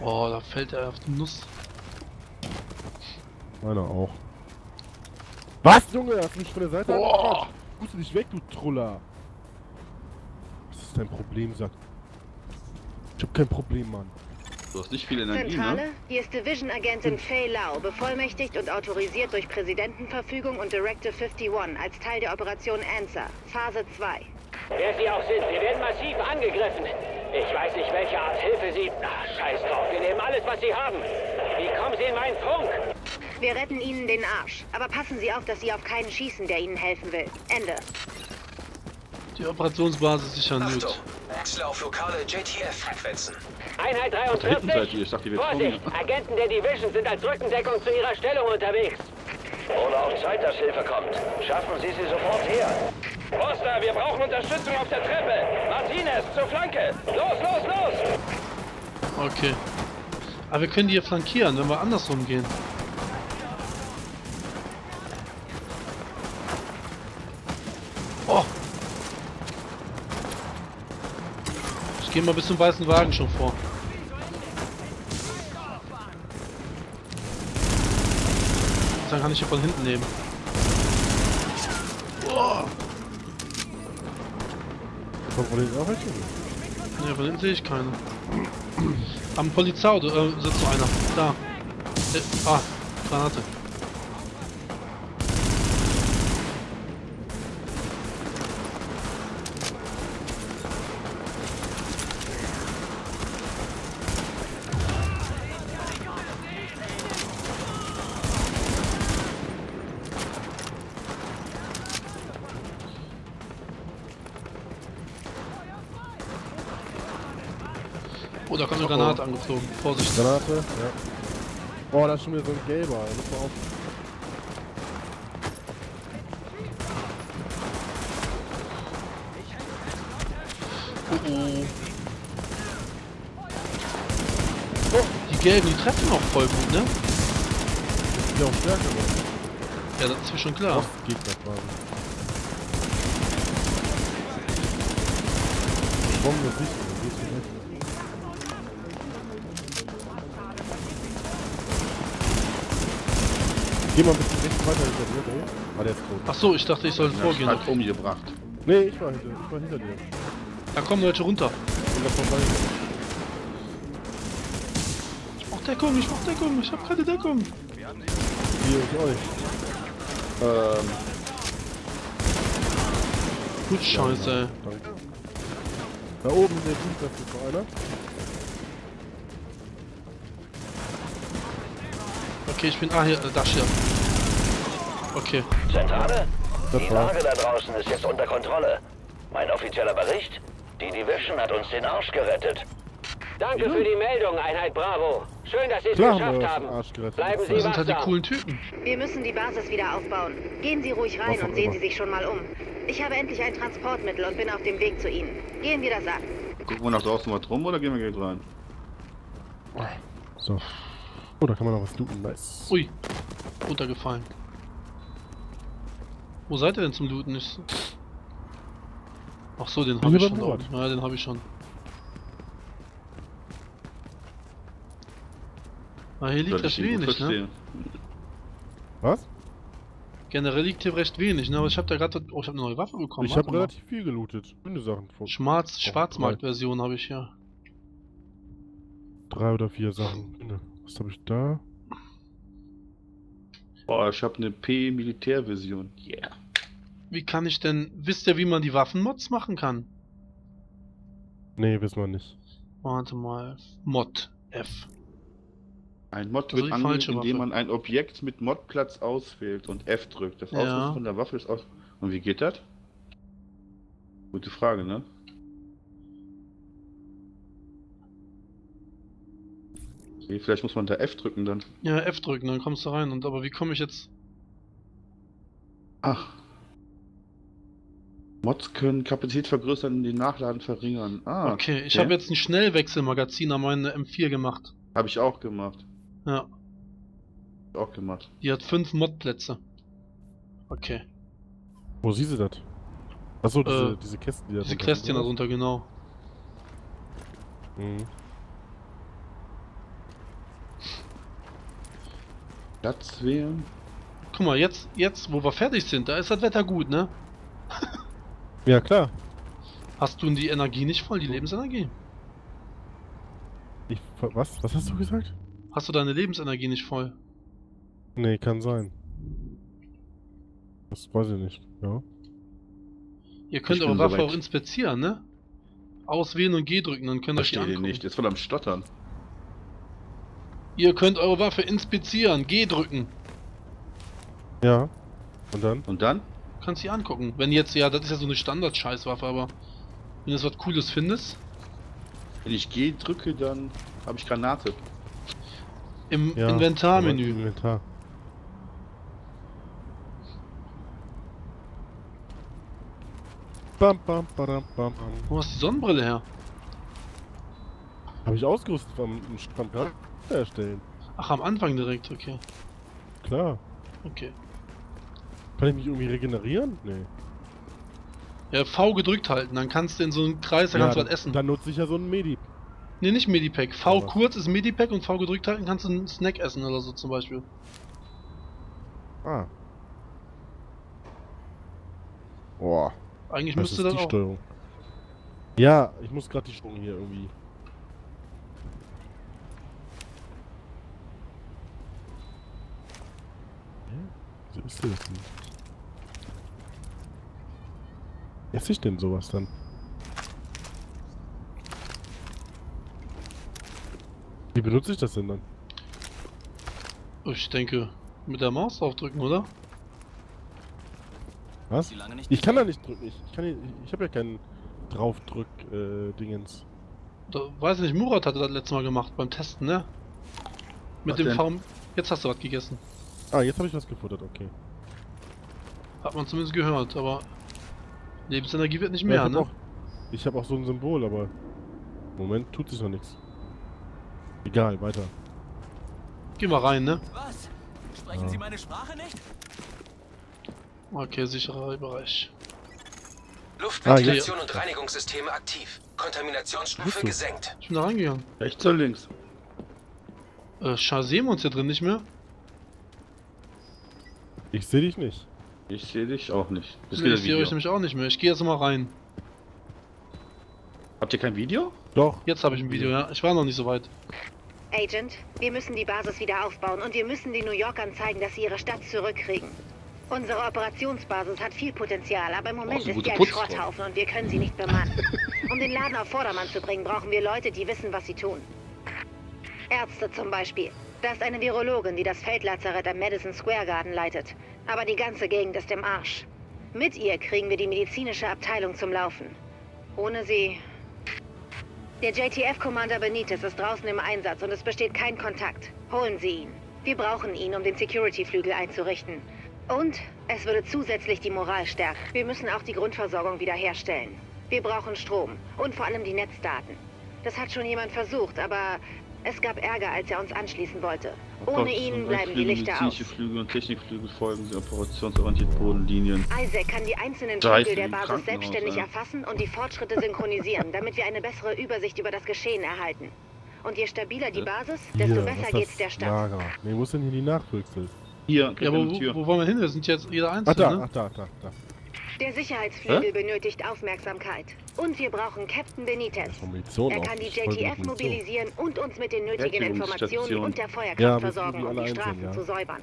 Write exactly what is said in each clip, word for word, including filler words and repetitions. Oh, da fällt er auf die Nuss. Meiner auch. Was, Junge? Hast du mich von der Seite angebracht? Du musst nicht weg, du Troller. Was ist dein Problem, Sack? Ich hab kein Problem, Mann. Du hast nicht viel Energie, Zentrale, ne? Hier ist Division-Agentin Fay Lau, bevollmächtigt und autorisiert durch Präsidentenverfügung und Directive einundfünfzig als Teil der Operation ANSWER, Phase zwei. Wer Sie auch sind, Sie werden massiv angegriffen. Ich weiß nicht, welche Art Hilfe Sie... Ach, scheiß drauf, wir nehmen alles, was Sie haben. Wie kommen Sie in meinen Funk? Wir retten Ihnen den Arsch, aber passen Sie auf, dass Sie auf keinen schießen, der Ihnen helfen will. Ende. Die Operationsbasis sichern nicht. Wechsel auf lokale J T F-Frequenzen. Einheit dreiundvierzig, ich dachte, Vorsicht! Agenten der Division sind als Rückendeckung zu ihrer Stellung unterwegs. Ohne auf Zeit, dass Hilfe kommt. Schaffen Sie sie sofort her. Foster, wir brauchen Unterstützung auf der Treppe. Martinez, zur Flanke. Los, los, los! Okay. Aber wir können die hier flankieren, wenn wir andersrum gehen. Oh! Ich gehe mal bis zum weißen Wagen schon vor. Dann kann ich ja von hinten nehmen. Oh. Ne, von hinten sehe ich keine. Am Polizeiauto äh, sitzt noch einer. Da. Äh, ah, Granate. Oh, da kommt eine Granate angeflogen. Vorsicht. Granate, ja. Oh, da ist schon wieder so ein Gelber. Da muss man auf. Oh, oh. Oh, die Gelben, die treffen auch voll gut, ne? Das ist ja auch stärker, oder? Ja, das ist mir schon klar. Ach, geht das quasi. Die Bombe ist nicht, die ist nicht. Geh mal ein bisschen rechts weiter hinter dir, ah, der ist tot. Achso, ich dachte, ich soll ja, vorgehen. Ich hab umgebracht. Nee, ich war hinter, ich war hinter dir. Da kommen Leute runter. Ich brauch Deckung, ich brauch Deckung, ich hab keine Deckung. Wir haben hier und euch. Ähm. Gut, scheiße, ey. Danke. Da oben der Dienst, das ist noch einer. Okay, ich bin... Ah, hier, da steht er. Okay. Zentrale, die Lage da draußen ist jetzt unter Kontrolle. Mein offizieller Bericht? Die Division hat uns den Arsch gerettet. Danke ja. für die Meldung, Einheit Bravo. Schön, dass Sie es geschafft haben. Bleiben Sie wachsam. Das sind halt die coolen Typen. Wir müssen die Basis wieder aufbauen. Gehen Sie ruhig rein und sehen Sie sich schon mal um. Ich habe endlich ein Transportmittel und bin auf dem Weg zu Ihnen. Gehen wir das an. Gucken wir nach draußen mal drum oder gehen wir gleich rein? So. Oh, da kann man noch was looten, nice. Ui, runtergefallen. Wo seid ihr denn zum Looten? Ich... Ach so, den habe ich schon. Auch. Ja, den habe ich schon. Na, hier liegt recht wenig, ne? Was? Generell liegt hier recht wenig, ne? Aber ich habe da gerade... Oh, ich habe eine neue Waffe bekommen. Ich habe relativ viel gelootet. Schöne Sachen. Schwarz... Schwarzmarkt-Version habe ich hier. Drei oder vier Sachen. Was habe ich da? Boah, ich habe eine P-Militärversion. Yeah. Wie kann ich denn... Wisst ihr, wie man die Waffenmods machen kann? Nee, wissen wir nicht. Warte mal. Mod F. Ein Mod wird angelegt, indem man ein Objekt mit Modplatz auswählt und F drückt. Das Ausrüsten von der Waffe ist aus... Und wie geht das? Gute Frage, ne? Vielleicht muss man da F drücken dann. Ja, F drücken, dann kommst du rein. Und aber wie komme ich jetzt? Ach. Mods können Kapazität vergrößern und den Nachladen verringern. Ah. Okay, ich habe jetzt ein Schnellwechselmagazin an meine M vier gemacht. Habe ich auch gemacht. Ja. Hab ich auch gemacht. Die hat fünf Modplätze. Okay. Wo siehst du das? Achso, diese, äh, diese Kästen, die da Diese Kästchen darunter, genau. Mhm. Platz wählen. Guck mal, jetzt, jetzt, wo wir fertig sind, da ist das Wetter gut, ne? Ja, klar. Hast du die Energie nicht voll, die Lebensenergie? Ich, was? Was hast du gesagt? Hast du deine Lebensenergie nicht voll? Nee, kann sein. Das weiß ich nicht, ja. Ihr könnt eure Waffe auch inspizieren, ne? Auswählen und G drücken, dann könnt ihr euch die angucken. Nicht, jetzt voll am Stottern. Ihr könnt eure Waffe inspizieren, G drücken. Ja, und dann? Und dann? Kannst sie angucken. Wenn jetzt, ja, das ist ja so eine Standard-Scheißwaffe, aber wenn du was Cooles findest. Wenn ich G drücke, dann habe ich Granate. Im ja, Inventarmenü. Im Inventar. Bam, bam, badam, bam, bam. Wo hast du die Sonnenbrille her? Habe ich ausgerüstet vom Strand herstellen. Ach, am Anfang direkt, okay. Klar. Okay. Kann ich mich irgendwie regenerieren? Nee. Ja, V gedrückt halten, dann kannst du in so einen Kreis, dann ja, kannst du was essen. Dann nutze ich ja so einen Medipack. Nee, nicht Medipack. V kurz ist Medipack und V gedrückt halten kannst du einen Snack essen oder so zum Beispiel. Ah. Boah. Eigentlich das müsste das auch... Steuerung. Ja, ich muss gerade die Steuerung hier irgendwie... Wieso ist das denn? Esse ich denn sowas dann? Wie benutze ich das denn dann? Ich denke, mit der Maus draufdrücken, oder? Was? Ich kann da nicht drücken. Ich kann, ich habe ja keinen Draufdrück-Dingens. Äh, weiß nicht, Murat hatte das letztes Mal gemacht beim Testen, ne? Mit dem V. Jetzt hast du was gegessen. Ah, jetzt habe ich was gefuttert, okay. Hat man zumindest gehört, aber Lebensenergie wird nicht mehr, ja, ich ne? Auch, ich habe auch so ein Symbol, aber im Moment tut sich noch nichts. Egal, weiter. Gehen wir rein, ne? Was? Sprechen ja. Sie meine Sprache nicht? Okay, sicherer Bereich. Luftventilation ah, und Reinigungssysteme aktiv. Kontaminationsstufe gesenkt. Ich bin da reingegangen. Rechts oder links? Äh, scheiße, sehen wir uns hier drin nicht mehr? Ich sehe dich nicht. Ich sehe dich auch nicht. Das nee, geht ich sehe euch nämlich auch nicht mehr. Ich gehe jetzt mal rein. Habt ihr kein Video? Doch. Jetzt habe ich ein Video, ja. Ich war noch nicht so weit. Agent, wir müssen die Basis wieder aufbauen und wir müssen den New Yorkern zeigen, dass sie ihre Stadt zurückkriegen. Unsere Operationsbasis hat viel Potenzial, aber im Moment oh, ist sie ein Schrotthaufen und wir können sie nicht bemannen. Um den Laden auf Vordermann zu bringen, brauchen wir Leute, die wissen, was sie tun. Ärzte zum Beispiel. Da ist eine Virologin, die das Feldlazarett am Madison Square Garden leitet. Aber die ganze Gegend ist im Arsch. Mit ihr kriegen wir die medizinische Abteilung zum Laufen. Ohne sie... Der J T F-Commander Benitez ist draußen im Einsatz und es besteht kein Kontakt. Holen Sie ihn. Wir brauchen ihn, um den Security-Flügel einzurichten. Und es würde zusätzlich die Moral stärken. Wir müssen auch die Grundversorgung wiederherstellen. Wir brauchen Strom und vor allem die Netzdaten. Das hat schon jemand versucht, aber... Es gab Ärger, als er uns anschließen wollte. Ohne ihn bleiben die Lichter aus. Flüge und Technikflüge folgen operationsorientiert Bodenlinien. Isaac kann die einzelnen Flügel der Basis selbstständig erfassen und die Fortschritte synchronisieren, damit wir eine bessere Übersicht über das Geschehen erhalten. Und je stabiler die Basis, desto besser geht's der Stadt. Nee, wo ist denn hier die Nachwüchsel? Hier, ja, aber wo, wo wollen wir hin? Das sind jetzt jeder Einzelne. Ach da, ach da, ach da. Der Sicherheitsflügel Hä? benötigt Aufmerksamkeit. Und wir brauchen Captain Benitez. Er kann die J T F mobilisieren und uns mit den nötigen Informationen und der Feuerkraft ja, versorgen, um die Straßen ja. zu säubern.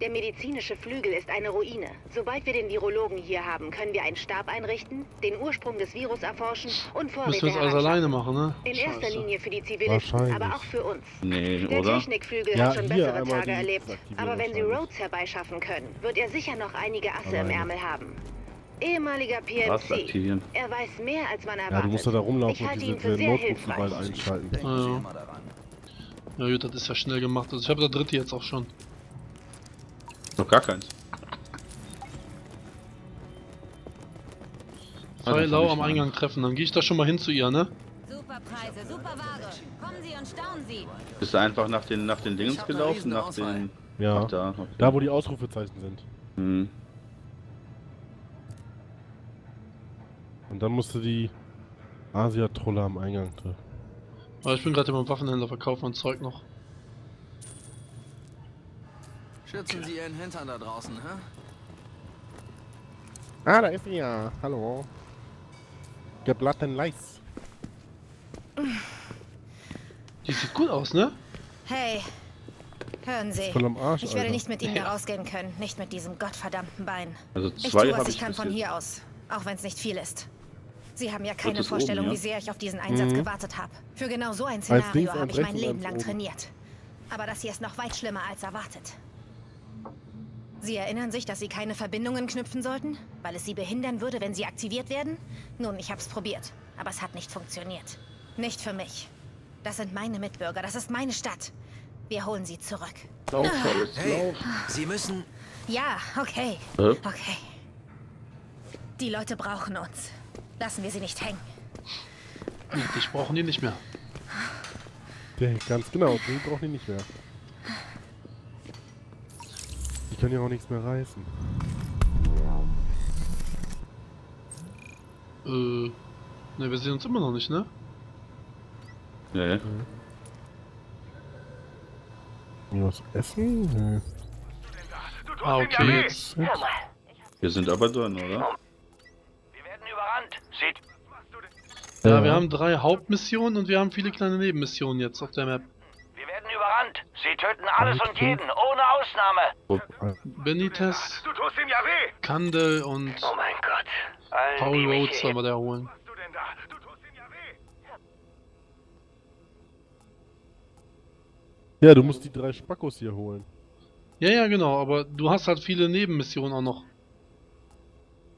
Der medizinische Flügel ist eine Ruine. Sobald wir den Virologen hier haben, können wir einen Stab einrichten, den Ursprung des Virus erforschen und Vorräte heranziehen. Müssen wir das alles alleine machen, ne? In erster Linie für die Zivilisten, aber auch für uns. Nee, der Technikflügel ja, hat schon bessere Tage erlebt, aber wenn sie Rhodes herbeischaffen können, wird er sicher noch einige Asse alleine. im Ärmel haben. Ehemaliger P M C. Er weiß mehr, als man erwartet. Ja, du musst da rumlaufen und diese Notrufe einschalten. Ja. ja gut, das ist ja schnell gemacht. Also ich habe der dritte jetzt auch schon. Noch gar keins. Zwei Lau am Eingang treffen, dann gehe ich da schon mal hin zu ihr, ne? Super Preise, super Ware. Kommen Sie und staunen Sie. Bist du einfach nach den nach den Dings gelaufen, nach den ja, da, okay. da wo die Ausrufezeichen sind. Mhm. Und dann musst du die Asia-Trolle am Eingang treffen. Aber ich bin gerade immer Waffenhändler, verkaufen und Zeug noch. Schützen Sie Ihren Hintern da draußen, hä? Ah, da ist er. Hallo. Geblatten Lais. Die sieht gut aus, ne? Hey, hören Sie. Voll am Arsch, ich werde Alter. nicht mit Ihnen ja. rausgehen können, nicht mit diesem gottverdammten Bein. Also zwei ich tue, was hab ich kann von jetzt. hier aus, auch wenn es nicht viel ist. Sie haben ja keine Drittes Vorstellung, oben, ja? wie sehr ich auf diesen Einsatz mhm. gewartet habe. Für genau so ein Szenario habe ich mein Leben lang oben. trainiert. Aber das hier ist noch weit schlimmer als erwartet. Sie erinnern sich, dass Sie keine Verbindungen knüpfen sollten, weil es Sie behindern würde, wenn Sie aktiviert werden? Nun, ich habe es probiert, aber es hat nicht funktioniert. Nicht für mich. Das sind meine Mitbürger, das ist meine Stadt. Wir holen Sie zurück. Lauf, Charles, hey, Sie müssen... Ja, okay. Äh? Okay. Die Leute brauchen uns. Lassen wir sie nicht hängen. Ich brauche die nicht mehr. Ja, ganz genau, die brauchen die nicht mehr. Die können ja auch nichts mehr reißen. Äh, ne, wir sehen uns immer noch nicht, ne? Ja, ja. Mhm. Was essen? Nee. Ah, okay. Jetzt. Wir sind aber drin, oder? Ja, ja, wir haben drei Hauptmissionen und wir haben viele kleine Nebenmissionen jetzt auf der Map. Wir werden überrannt. Sie töten alles okay. und jeden, ohne Ausnahme. Oh. Benitez, Kandel und oh mein Gott. Allen, Paul Rhodes sollen wir da holen. Ja, du musst die drei Spackos hier holen. Ja, ja, genau, aber du hast halt viele Nebenmissionen auch noch.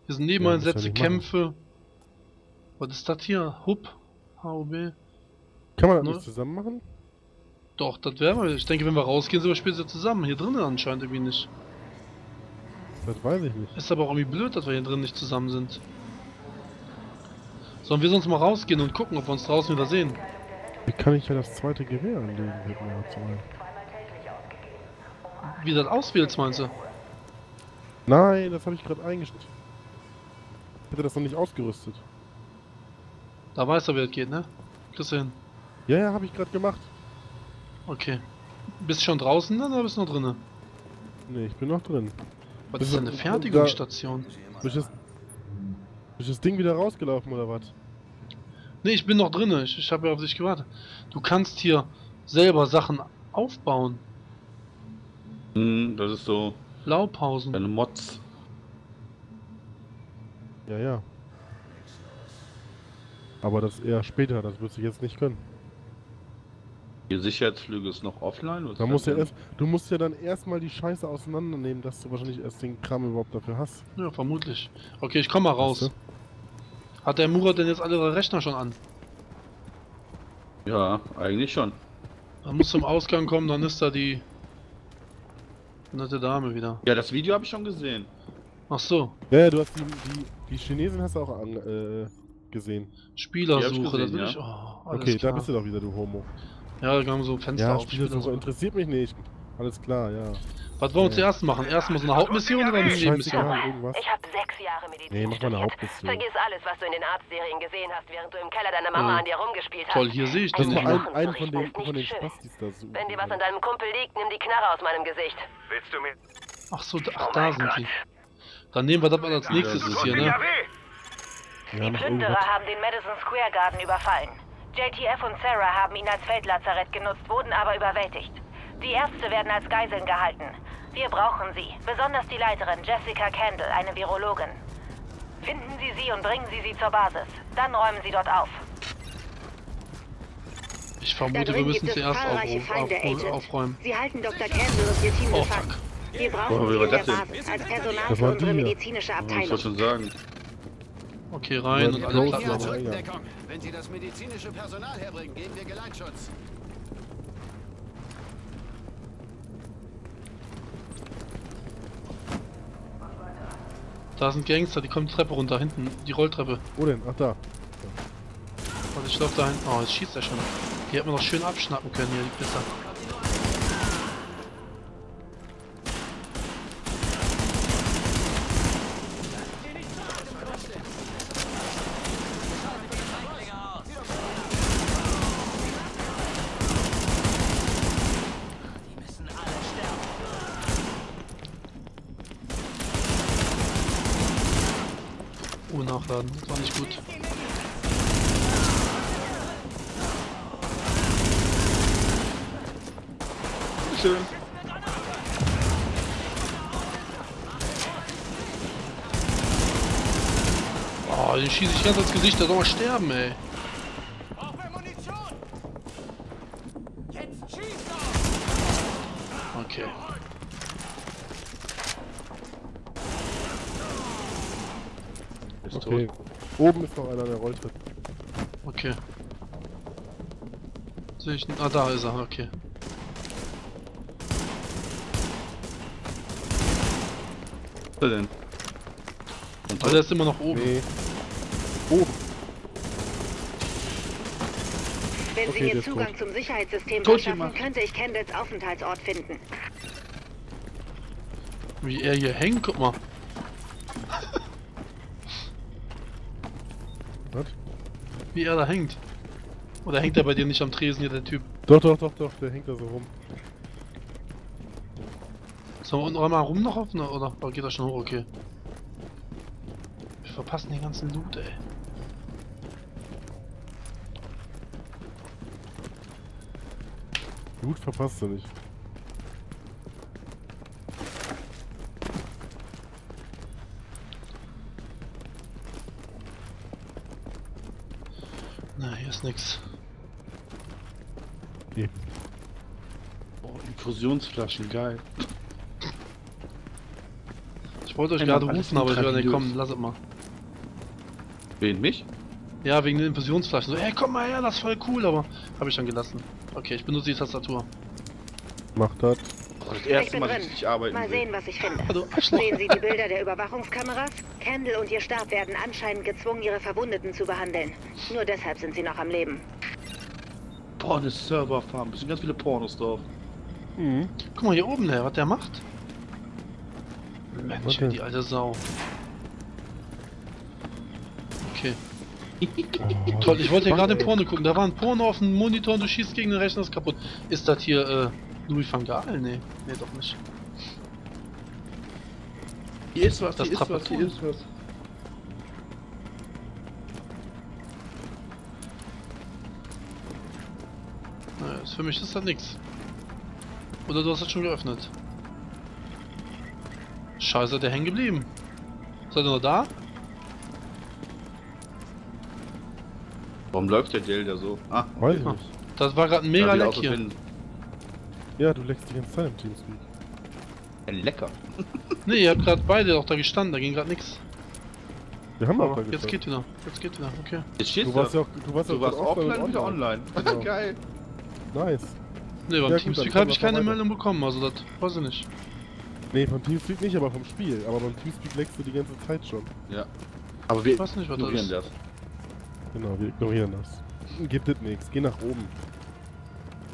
Hier sind Nebeneinsätze, ja, Kämpfe. Machen. Was ist das hier? Hub? H O B? Kann man das ne? nicht zusammen machen? Doch, das werden wir. Ich denke, wenn wir rausgehen, sind wir später zusammen. Hier drinnen anscheinend irgendwie nicht. Das weiß ich nicht. Ist aber auch irgendwie blöd, dass wir hier drin nicht zusammen sind. Sollen wir sonst mal rausgehen und gucken, ob wir uns draußen wieder sehen? Wie kann ich ja das zweite Gewehr anlegen? Wie das auswählst, meinst du? Nein, das habe ich gerade eingestellt. Ich hätte das noch nicht ausgerüstet. Da weißt du, wie das geht, ne? Kriegst du hin? Ja, ja, hab ich gerade gemacht. Okay. Bist du schon draußen dann oder bist du noch drin? Ne, ich bin noch drin. Was ist denn eine Fertigungsstation? Bist das, das Ding wieder rausgelaufen oder was? Ne, ich bin noch drin. Ich, ich habe ja auf dich gewartet. Du kannst hier selber Sachen aufbauen. Hm, das ist so. Blaupausen. Deine Mods. Ja, ja. Aber das eher später, das wirst du jetzt nicht können. Die Sicherheitsflüge ist noch offline? Oder da musst ja erst, du musst ja dann erstmal die Scheiße auseinandernehmen, dass du wahrscheinlich erst den Kram überhaupt dafür hast. Ja, vermutlich. Okay, ich komm mal raus. Weißt du? Hat der Murat denn jetzt alle Rechner schon an? Ja, eigentlich schon. Man muss zum Ausgang kommen, dann ist da die nette Dame wieder. Ja, das Video habe ich schon gesehen. Ach so. Ja, du hast die, die, die Chinesen hast du auch an... Äh, gesehen. Spielersuche, das will ja. ich. Oh, okay, klar. Da bist du doch wieder, du Homo. Ja, da haben so Fenster ja, auf. Spielersuche interessiert mich nicht. Alles klar, ja. Was wollen wir ja. zuerst machen? Erst mal so eine Hauptmission oder eine Nebenmission? Ich habe sechs Jahre Medizin nee, mach mal eine Hauptmission. Vergiss alles, was du in den Arztserien gesehen hast, während du im Keller deiner Mama ja. an dir rumgespielt hast. Toll, hier sehe ich das nicht. Einen, einen von den, von den Spastis da suchen. Wenn dir was an deinem Kumpel liegt, nimm die Knarre aus meinem Gesicht. Willst du mir... Ach so, ach, da oh sind Gott. die. Dann nehmen wir das mal als nächstes ist hier, ne? Die Plünderer haben den Madison Square Garden überfallen. J T F und Sarah haben ihn als Feldlazarett genutzt, wurden aber überwältigt. Die Ärzte werden als Geiseln gehalten. Wir brauchen sie, besonders die Leiterin Jessica Kandel, eine Virologin. Finden Sie sie und bringen Sie sie zur Basis. Dann räumen Sie dort auf. Ich vermute, wir müssen zuerst auf, auf, aufräumen. Sie halten Doktor Kandel und ihr Team gefangen. Wir brauchen sie in der Basis als Personal für unsere medizinische Abteilung. Das wollte ich schon sagen. Okay, rein und alle Platten aber. Wenn Sie das medizinische Personal herbringen, geben wir Geleitschutz. Da sind Gangster, die kommen die Treppe runter, hinten, die Rolltreppe. Wo denn? Ach, da. Warte, ich laufe da hinten. Oh, jetzt schießt er schon. Die hätten wir noch schön abschnappen können hier, die Pisser. nachladen. Das war nicht gut. Schön. Oh, den schieße ich ganz ins Gesicht, da soll man sterben, ey. Okay. Ist okay. Tot. Oben ist noch einer, der rollt. Okay. Sehe ich. Ah, da ist er, okay. Was denn? Aber der ist immer noch oben. Nee. Oben. Wenn okay, Sie hier Zugang tot. Zum Sicherheitssystem verschaffen, könnte ich Kandels Aufenthaltsort finden. Wie er hier hängt, guck mal. Was? Wie er da hängt. Oder hängt er bei dir nicht am Tresen hier, der Typ? Doch, doch, doch, doch, der hängt da so rum. Sollen wir unten einmal rum noch auf, oder? Oh, geht das schon hoch, okay. Wir verpassen den ganzen Loot, ey. Loot verpasst du nicht. Na, hier ist nix. Nee. Oh, Infusionsflaschen, geil. Ich wollte euch hey, gerade rufen, aber ich würde nicht kommen, lass es mal. Wen, mich? Ja, wegen den Infusionsflaschen. So, ey, komm mal her, das ist voll cool, aber habe ich dann gelassen. Okay, ich benutze die Tastatur. Macht das. Oh, das erste Mal, dass ich arbeiten will. Mal sehen, was ich finde. Ah, sehen Sie die Bilder der Überwachungskameras? Kandel und ihr Stab werden anscheinend gezwungen, ihre Verwundeten zu behandeln. Nur deshalb sind sie noch am Leben. Pornos-Server-Farm. Es sind ganz viele Pornos drauf. Mhm. Guck mal hier oben, her, was der macht. Mensch, okay. Die alte Sau. Okay. Oh, toll, ich wollte ja gerade Porno gucken. Da war ein Porno auf dem Monitor und du schießt gegen den Rechner, ist kaputt. Ist das hier, äh, Louis van Gaal? Nee, nee, doch nicht. Hier ist was, das hier ist was, hier ist was. Naja, für mich ist das nix. Oder du hast das schon geöffnet. Scheiße, der hängen geblieben. Seid ihr noch da? Warum läuft der Delta so? Ah, weiß ich nicht. Das war gerade ein mega Leck hier. Ja, du leckst die ganze Zeit im Teamspeak. Ein Lecker. Ne, ihr habt gerade beide auch da gestanden, da ging gerade nichts. Wir haben aber jetzt geht wieder, jetzt geht wieder, okay. Jetzt steht's da. Du warst ja offline wieder online. Geil. Nice. Ne, beim Teamspeak habe ich keine Meldung bekommen, also das weiß ich nicht. Ne, vom Teamspeak nicht, aber vom Spiel. Aber beim Teamspeak leckst du die ganze Zeit schon. Ja. Aber wir nicht, was ignorieren das. das. Genau, wir ignorieren das. Gibt es nichts, geh nach oben.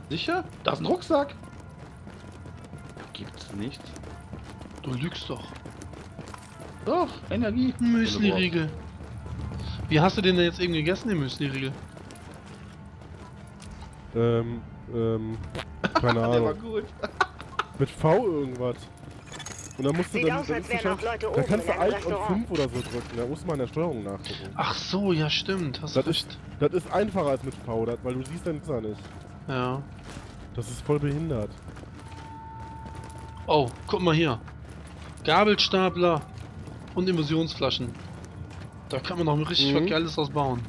Sicher? Da ist ein Rucksack. Gibt's nichts. Du lügst doch. Doch, Energie. Müsli-Riegel. Wie hast du den denn jetzt eben gegessen, den Müsli-Riegel? Ähm, ähm, keine Ahnung. Der war gut. Mit V irgendwas. Und dann musst du dann, dann, musst du schon, dann kannst du Alt und fünf oder so drücken, da musst du mal in der Steuerung nachgucken. Ach so, ja stimmt, hast du recht. Das ist einfacher als mit V, das, weil du siehst deinen Zahn nicht. Ja. Das ist voll behindert. Oh, guck mal hier. Gabelstapler und Emulsionsflaschen. Da kann man noch richtig mhm. was Geiles ausbauen.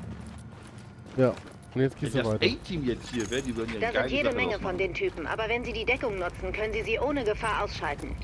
Ja. Und jetzt geht's ja weiter. Das A-Team jetzt hier, wer die würden ja geil. Da sind jede Menge von den Typen, aber wenn sie die Deckung nutzen, können sie sie ohne Gefahr ausschalten.